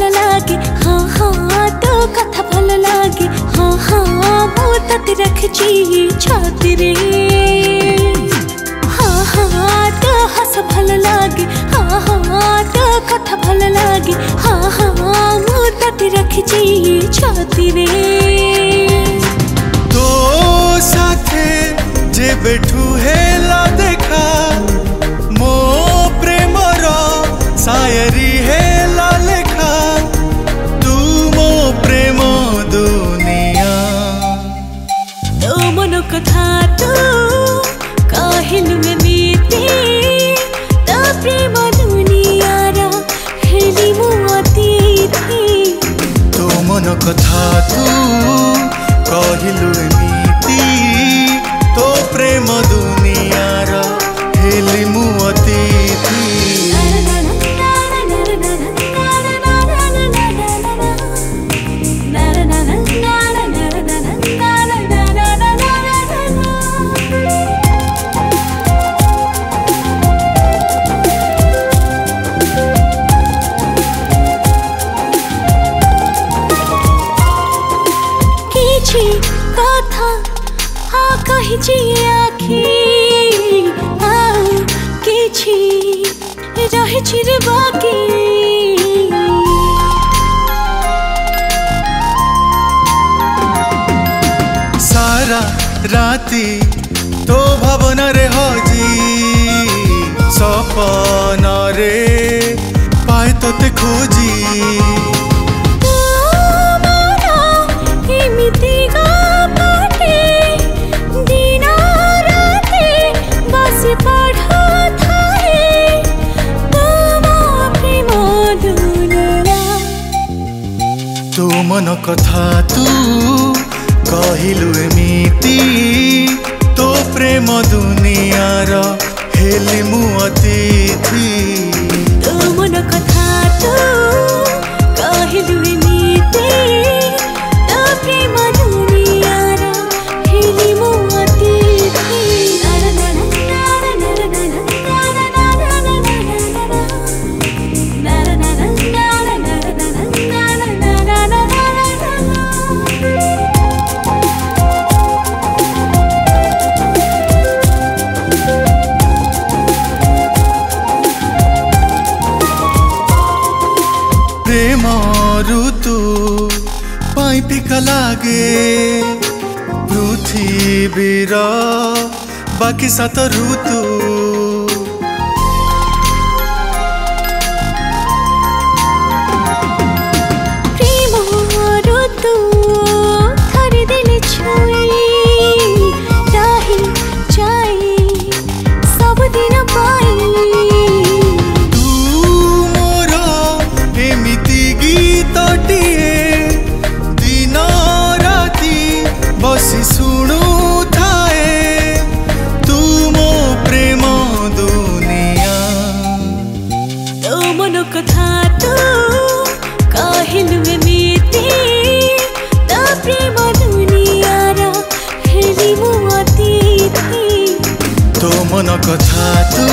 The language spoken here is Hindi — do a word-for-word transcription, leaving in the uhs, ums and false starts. भल लागे, हाँ हाँ तो कथा भल लागे, हाँ हाँ मो तति रखी छाती रे, हाँ हाँ तो हस भल लागे, हाँ हाँ तो कथा भल लागे, हाँ हाँ मो तति रखी छाती रे। तो साथे जे बैठू है ला देखा मो प्रेम रा शायरी है ला लेखा, तू मो प्रेम दुनिया। तो मन कथा तू काहिन में बीते तो प्रेम दुनिया रा हेली मुआती थी। तो मन कथा तू काहिन में बीती तो प्रेम दुनिया रा हेली मुआती थी। कथा आ कही जी आखी आओ किछि रहे छी रे बाकी, सारा राती तो भावना रे हजी सपना रे पाए तो ते खोजी। तू मन कथा तू कहिलु एमिति तो प्रेम दुनिया रा हेली मु अतिथि। तू मन कथा तू कहिलु एमिति तो प्रेम दुनिया रा हेली मु अतिथि। प्रेम ऋतु पाई फिका लागे पृथ्वीर बाकी सात ऋतु, प्रेम ऋतु थरी दिल छुई रही जाई सब दिन पाई। कथा तू काहिन में बीते तो प्रेम दुनिया रा हेली मुआती थी। तो मन कथा तू